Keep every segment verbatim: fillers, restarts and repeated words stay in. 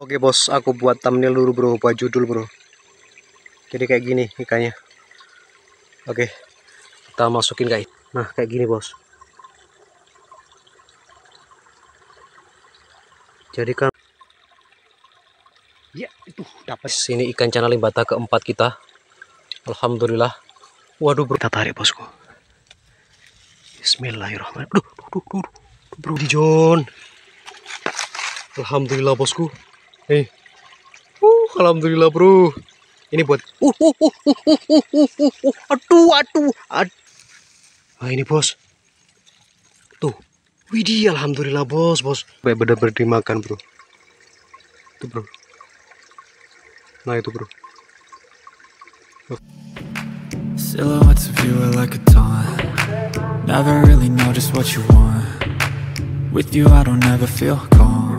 Oke bos, aku buat thumbnail dulu bro, buat judul bro. Jadi kayak gini ikannya. Oke, kita masukin guys. Nah kayak gini bos. Jadi kan, ya itu dapat. Sini ikan Channa Limbata keempat kita. Alhamdulillah. Waduh bro, kita tarik bosku. Bismillahirrahmanirrahim. Duh, duh, duh, bro John. Alhamdulillah bosku. Nih, uh, alhamdulillah bro. Ini buat, uh, uh, uh, uh, uh, uh, uh, uh, uh. aduh, aduh, aduh. Nah ini bos, tuh, widih, alhamdulillah bos, bos. Baik benar-benar dimakan bro. Itu bro. Nah itu bro. Silhouettes of you are like a taunt. Never really know just what you want. With you I don't ever feel calm.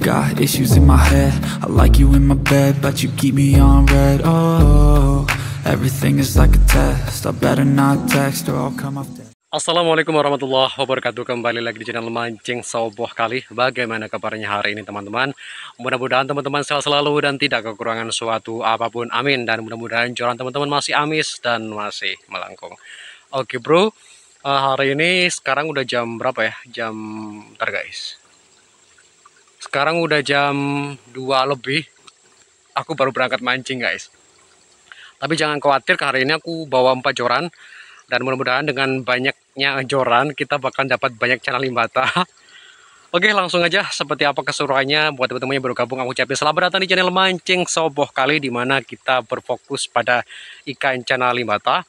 Got issues in my head, I like you in my bed, but you keep me on red. Oh, everything is like a test, I better not text or I'll come off dead. Assalamualaikum warahmatullahi wabarakatuh. Kembali lagi di channel Mancing Soboh Kali. Bagaimana kabarnya hari ini teman-teman? Mudah-mudahan teman-teman sehat selalu dan tidak kekurangan suatu apapun, amin. Dan mudah-mudahan joran teman-teman masih amis dan masih melengkung. Oke bro, uh, hari ini sekarang udah jam berapa ya? Jam, ntar guys, sekarang udah jam dua lebih. Aku baru berangkat mancing guys. Tapi jangan khawatir, hari ini aku bawa empat joran. Dan mudah-mudahan dengan banyaknya joran, kita bakal dapat banyak Channa Limbata. Oke langsung aja, seperti apa keseruannya. Buat teman-teman yang baru gabung, aku ucapin selamat datang di channel Mancing Soboh Kali, dimana kita berfokus pada ikan Channa Limbata.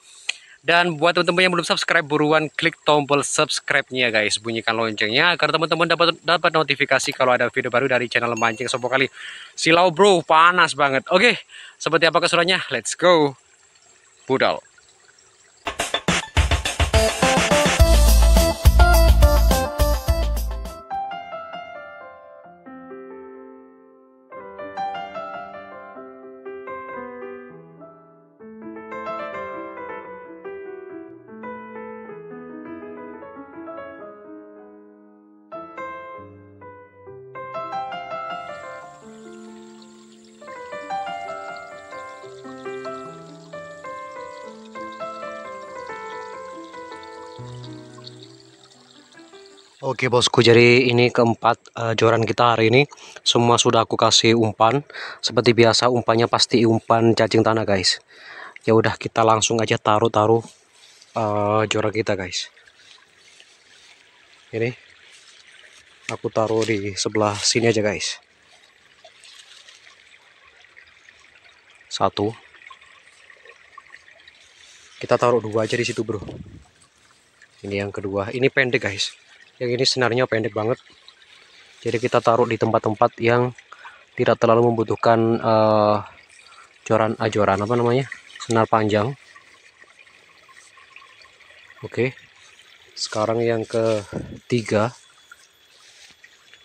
Dan buat teman-teman yang belum subscribe, buruan klik tombol subscribe-nya guys. Bunyikan loncengnya agar teman-teman dapat dapat notifikasi kalau ada video baru dari channel Mancing Soboh Kali. Silau bro, panas banget. Oke, seperti apa keseruannya? Let's go. Budal. Oke bosku, jadi ini keempat uh, joran kita hari ini. Semua sudah aku kasih umpan. Seperti biasa umpannya pasti umpan cacing tanah guys. Ya udah kita langsung aja taruh-taruh uh, joran kita guys. Ini aku taruh di sebelah sini aja guys. Satu. Kita taruh dua aja di situ bro. Ini yang kedua. Ini pendek guys. Yang ini senarnya pendek banget, jadi kita taruh di tempat-tempat yang tidak terlalu membutuhkan uh, joran ajoran apa namanya senar panjang. Oke, sekarang yang ketiga,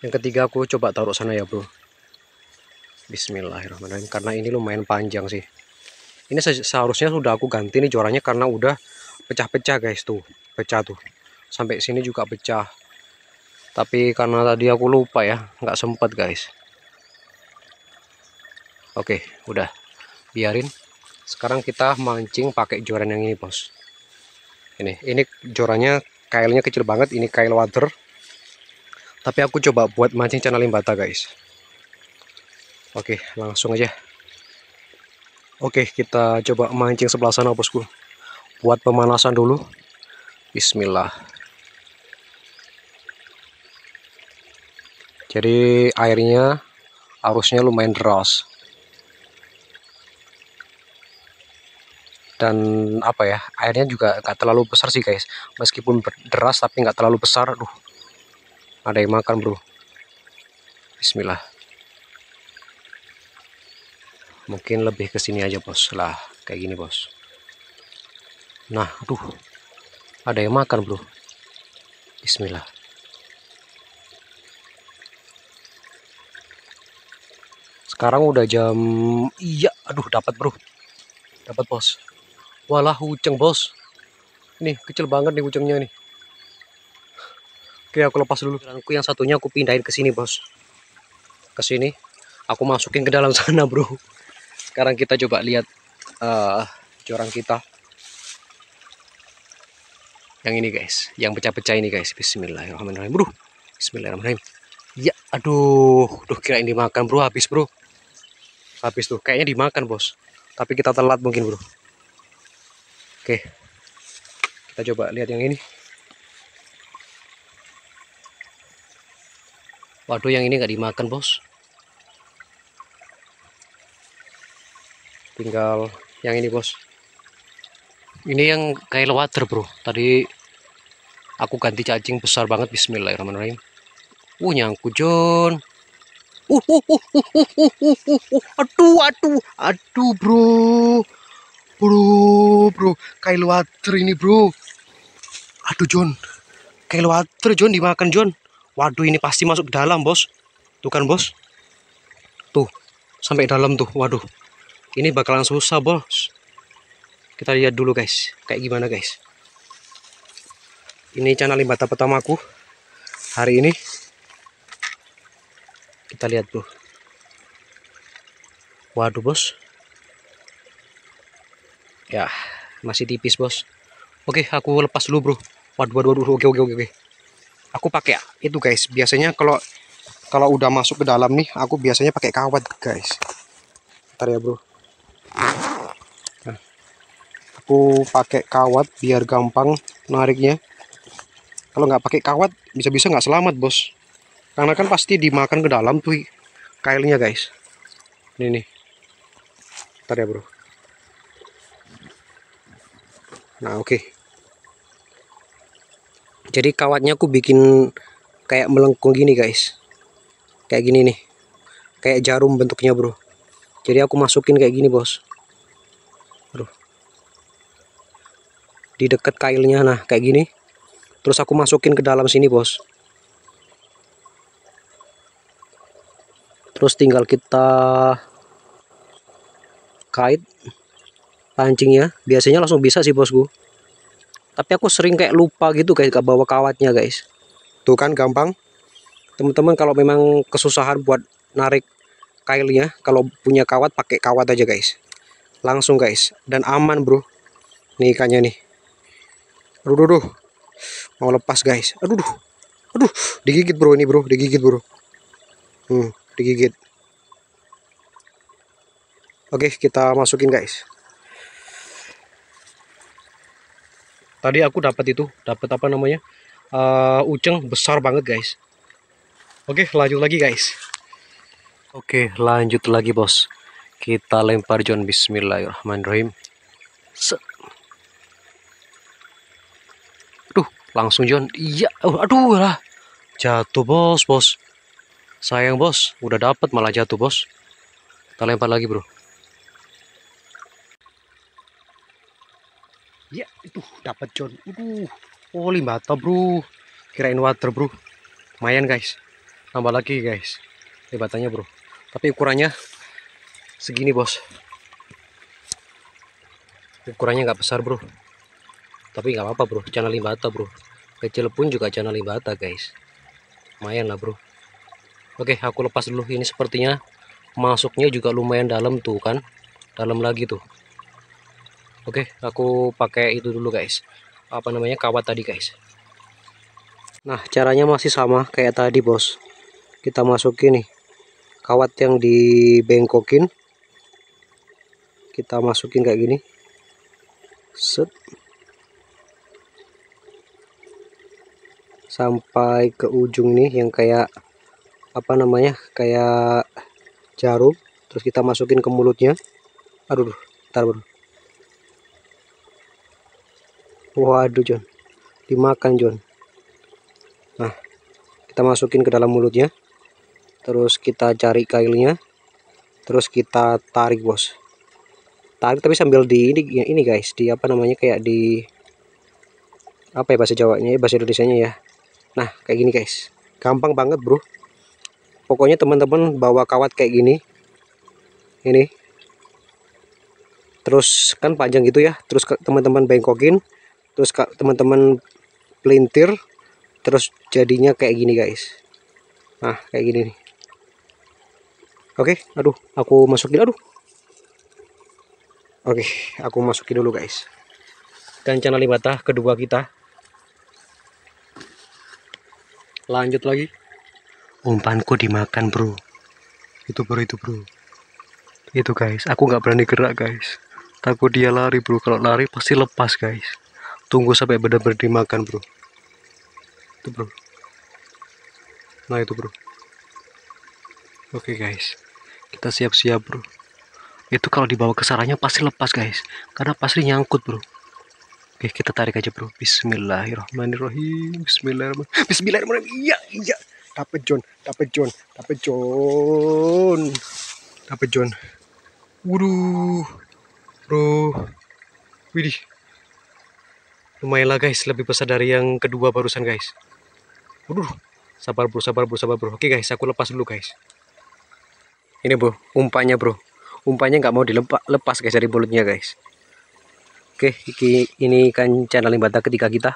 yang ketiga aku coba taruh sana ya bro. Bismillahirrahmanirrahim, karena ini lumayan panjang sih. Ini seharusnya sudah aku ganti nih jorannya karena udah pecah-pecah guys, tuh pecah tuh sampai sini juga pecah. Tapi karena tadi aku lupa ya, nggak sempat guys. Oke, udah biarin. Sekarang kita mancing pakai joran yang ini bos. Ini, ini jorannya kailnya kecil banget. Ini kail water. Tapi aku coba buat mancing Channa Limbata guys. Oke, langsung aja. Oke, kita coba mancing sebelah sana bosku. Buat pemanasan dulu. Bismillah. Jadi airnya arusnya lumayan deras. Dan apa ya, airnya juga nggak terlalu besar sih guys. Meskipun deras tapi nggak terlalu besar. Aduh, ada yang makan bro. Bismillah. Mungkin lebih ke sini aja bos. Lah kayak gini bos. Nah, aduh, ada yang makan, bro. Bismillah. Sekarang udah jam, iya, aduh, dapat, bro. Dapat, bos. Walah, huceng, bos. Nih, kecil banget nih hucengnya nih. Oke, aku lepas dulu. Yang satunya aku pindahin ke sini, bos. Ke sini. Aku masukin ke dalam sana, bro. Sekarang kita coba lihat uh, jorang kita. Yang ini, guys. Yang pecah-pecah ini, guys. Bismillahirrahmanirrahim, bro. Bismillahirrahmanirrahim. Ya, aduh. Duh, kirain dimakan, bro. Habis, bro. Habis, tuh. Kayaknya dimakan, bos. Tapi kita telat mungkin, bro. Oke. Kita coba lihat yang ini. Waduh, yang ini nggak dimakan, bos. Tinggal yang ini, bos. Ini yang kayak water, bro. Tadi aku ganti cacing besar banget. Bismillahirrahmanirrahim. Uh, nyangkut, John. Uh, uh, uh, uh, uh, uh, uh, uh. Aduh, aduh, aduh, bro. Bro, bro. Kayak water ini, bro. Aduh, John. Kayak water, John. Dimakan, John. Waduh, ini pasti masuk ke dalam, bos. Tuh kan, bos. Tuh, sampai dalam tuh. Waduh. Ini bakalan susah, bos. Kita lihat dulu, guys. Kayak gimana, guys. Ini Channa Limbata pertamaku hari ini. Kita lihat, bro. Waduh, bos. Ya, masih tipis, bos. Oke, aku lepas dulu, bro. Waduh, waduh, waduh. Oke, oke, oke. Aku pakai itu, guys. Biasanya kalau kalau udah masuk ke dalam nih, aku biasanya pakai kawat, guys. Bentar ya, bro. Nah, aku pakai kawat biar gampang nariknya. Kalau nggak pakai kawat bisa-bisa nggak selamat, bos, karena kan pasti dimakan ke dalam tuh kailnya, guys. Ini nih, bentar ya, bro. Nah, oke, okay. Jadi kawatnya aku bikin kayak melengkung gini, guys. Kayak gini nih, kayak jarum bentuknya, bro. Jadi aku masukin kayak gini, bos. Aduh. Di dekat kailnya, nah kayak gini. Terus aku masukin ke dalam sini, bos. Terus tinggal kita kait pancingnya. Biasanya langsung bisa sih, bosku. Tapi aku sering kayak lupa gitu, guys, gak bawa kawatnya, guys. Tuh kan gampang. Teman-teman kalau memang kesusahan buat narik kailnya, kalau punya kawat pakai kawat aja, guys. Langsung, guys, dan aman, bro. Nih ikannya nih. Aduh, aduh, aduh. Mau lepas, guys. Aduh, aduh, aduh, digigit, bro. Ini, bro, digigit, bro. Hmm, digigit. Oke, kita masukin, guys. Tadi aku dapat itu, dapat apa namanya, uh, uceng besar banget, guys. Oke, lanjut lagi, guys. Oke, lanjut lagi, bos. Kita lempar, John. Bismillahirrahmanirrahim. Set. Aduh, langsung, John. Iya, aduh lah. Jatuh, bos, bos. Sayang, bos. Udah dapet malah jatuh, bos. Kita lempar lagi, bro. Ya, itu dapat, John. Aduh, oh, Limbata, bro. Kirain water, bro. Lumayan, guys. Tambah lagi, guys. Limbatanya, bro. Tapi ukurannya segini, bos. Ukurannya nggak besar, bro. Tapi nggak apa-apa, bro. Channa Limbata, bro. Kecil pun juga Channa Limbata, guys. Lumayan lah, bro. Oke, aku lepas dulu. Ini sepertinya masuknya juga lumayan dalam tuh kan. Dalam lagi tuh. Oke, aku pakai itu dulu, guys. Apa namanya, kawat tadi, guys. Nah, caranya masih sama kayak tadi, bos. Kita masukin nih kawat yang dibengkokin, kita masukin kayak gini, set, sampai ke ujung nih yang kayak apa namanya, kayak jarum. Terus kita masukin ke mulutnya. Aduh, bentar, bro. Waduh, John, dimakan, John. Nah, kita masukin ke dalam mulutnya. Terus kita cari kailnya. Terus kita tarik, bos. tarik tapi sambil di ini ini guys, di apa namanya, kayak di apa ya bahasa Jawanya, bahasa Indonesianya ya. Nah kayak gini guys, gampang banget bro. Pokoknya teman-teman bawa kawat kayak gini ini, terus kan panjang gitu ya, terus teman-teman bengkokin, terus teman-teman pelintir, terus jadinya kayak gini guys. Nah kayak gini nih. Oke, aduh aku masukin, aduh. Oke, aku masukin dulu guys. Dan Channa Limbata kedua kita. Lanjut lagi. Umpanku dimakan bro. Itu bro, itu bro. Itu guys, aku nggak berani gerak guys. Takut dia lari bro. Kalau lari pasti lepas guys. Tunggu sampai benar-benar dimakan bro. Itu bro. Nah itu bro. Oke guys. Kita siap-siap bro. Itu kalau dibawa ke sarangnya pasti lepas guys, karena pasti nyangkut bro. Oke kita tarik aja bro. Bismillahirrahmanirrahim. Bismillahirrahmanirrahim. Bismillahirrahmanirrahim. Iya iya. Dapat John. Dapat John. Dapat John. Dapat John. Waduh bro. Widih. Lumayanlah guys, lebih besar dari yang kedua barusan guys. Waduh. Sabar bro, sabar bro, sabar bro. Oke guys, aku lepas dulu guys. Ini bro, umpannya bro. Umpannya nggak mau dilepas guys dari mulutnya guys. Oke, ini ikan Channa Limbata ketiga kita.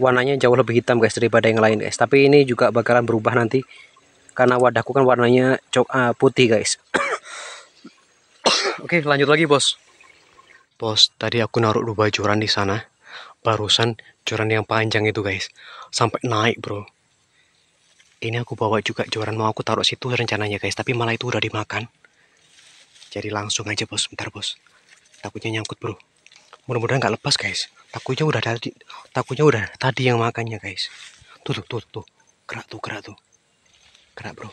Warnanya jauh lebih hitam guys daripada yang lain guys. Tapi ini juga bakalan berubah nanti karena wadahku kan warnanya putih guys. Oke, lanjut lagi bos. Bos, tadi aku naruh dua joran di sana. Barusan joran yang panjang itu guys, sampai naik bro. Ini aku bawa juga joran, mau aku taruh situ rencananya guys, tapi malah itu udah dimakan. Jadi langsung aja bos, bentar bos. Takutnya nyangkut bro. Mudah-mudahan nggak lepas guys. Takutnya udah tadi, takutnya udah tadi yang makannya guys. Tuh tuh tuh tuh, gerak tuh gerak tuh, gerak bro.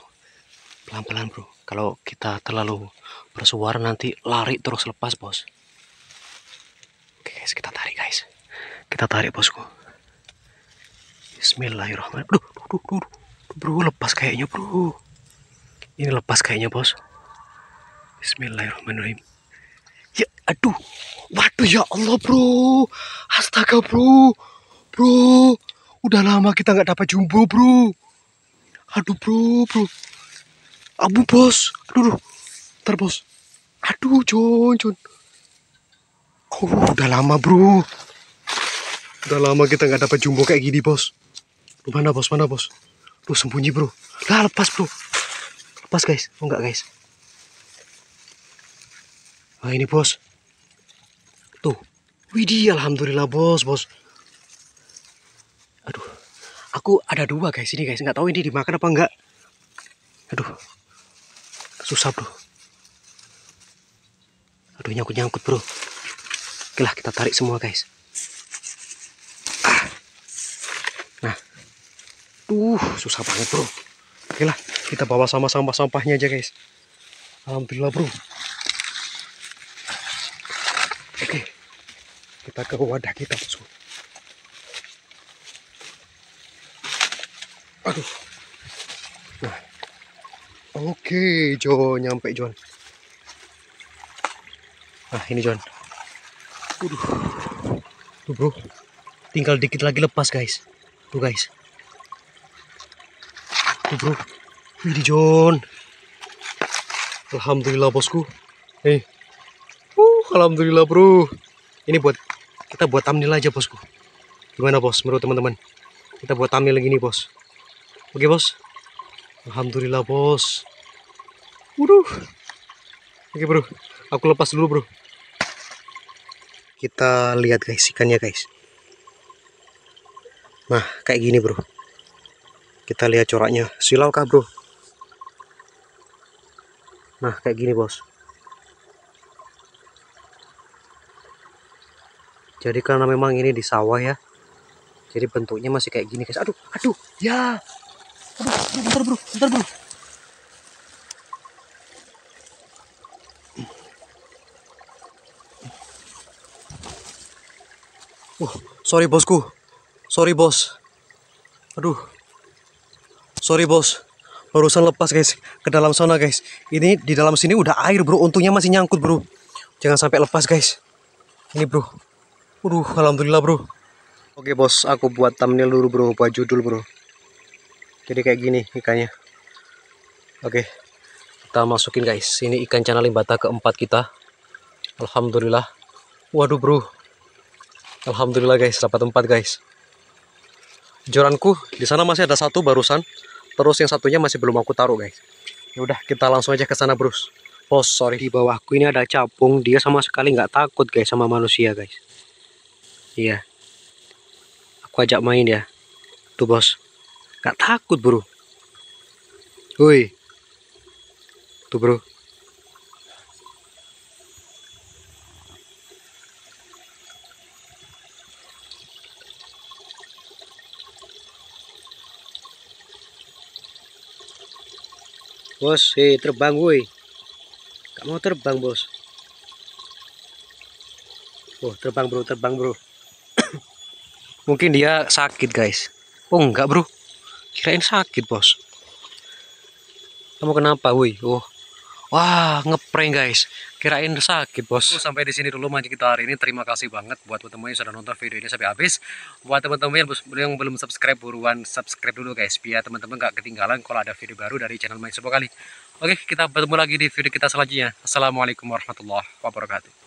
Pelan-pelan bro. Kalau kita terlalu bersuara nanti lari terus lepas bos. Oke guys, kita tarik guys. Kita tarik bosku. Bismillahirrahmanirrahim. Duh, duh, duh, duh. Bro lepas kayaknya bro. Ini lepas kayaknya bos. Bismillahirrahmanirrahim. Ya aduh. Waduh ya Allah bro. Astaga bro. Bro. Udah lama kita nggak dapat jumbo bro. Aduh bro bro. Abu bos. Aduh. Ntar bos. Aduh John John. Oh udah lama bro. Udah lama kita nggak dapat jumbo kayak gini bos. Mana bos, mana bos. Bro sembunyi bro. Lah lepas bro. Lepas guys. Oh enggak guys. Nah ini bos. Tuh. Widih alhamdulillah bos bos. Aduh. Aku ada dua guys ini guys. Enggak tahu ini dimakan apa enggak. Aduh. Susah bro. Aduh nyangkut-nyangkut bro. Oke lah kita tarik semua guys. Duh, susah banget bro. Oke lah, kita bawa sama sampah sampahnya aja guys. Alhamdulillah bro. Oke, kita ke wadah kita bosku. Aduh. Nah. Oke, John nyampe John. Nah ini John. Aduh. Tuh bro, tinggal dikit lagi lepas guys. Tuh guys. Tuh bro, ini John. Alhamdulillah bosku. Hei, uh, alhamdulillah bro. Ini buat kita buat thumbnail aja bosku. Gimana bos, menurut teman-teman? Kita buat thumbnail gini bos. Oke bos. Alhamdulillah bos. Waduh. Oke bro, aku lepas dulu bro. Kita lihat guys ikannya guys. Nah kayak gini bro. Kita lihat coraknya, silau kah bro? Nah kayak gini bos. Jadi karena memang ini di sawah ya, jadi bentuknya masih kayak gini guys. Aduh, aduh, ya. Aduh, bentar bro, bentar bro. Wah, uh, sorry bosku, sorry bos. Aduh. Sorry bos, barusan lepas guys ke dalam sana guys. Ini di dalam sini udah air bro, untungnya masih nyangkut bro, jangan sampai lepas guys. Ini bro, aduh alhamdulillah bro. Oke bos, aku buat thumbnail dulu bro, buat judul bro. Jadi kayak gini ikannya. Oke, kita masukin guys. Ini ikan Channa Limbata keempat kita. Alhamdulillah. Waduh bro, alhamdulillah guys, dapat empat guys. Joranku di sana masih ada satu barusan, terus yang satunya masih belum aku taruh guys. Ya udah, kita langsung aja ke sana bros. Bos, sorry, di bawahku ini ada capung, dia sama sekali nggak takut guys sama manusia guys. Iya, aku ajak main ya. Tuh bos, nggak takut bro. Woi, tuh bro. Bos, hei terbang woi. Gak mau terbang bos. Oh terbang bro, terbang bro. Mungkin dia sakit guys. Oh enggak bro, kirain sakit bos. Kamu kenapa woi? Oh, wah ngeprank guys, kirain sakit bos. Sampai di sini dulu mancing kita hari ini. Terima kasih banget buat teman-teman yang sudah nonton video ini sampai habis. Buat teman-teman yang belum subscribe, buruan subscribe dulu guys, biar teman-teman gak ketinggalan kalau ada video baru dari channel Mancing Soboh Kali. Oke, kita bertemu lagi di video kita selanjutnya. Assalamualaikum warahmatullahi wabarakatuh.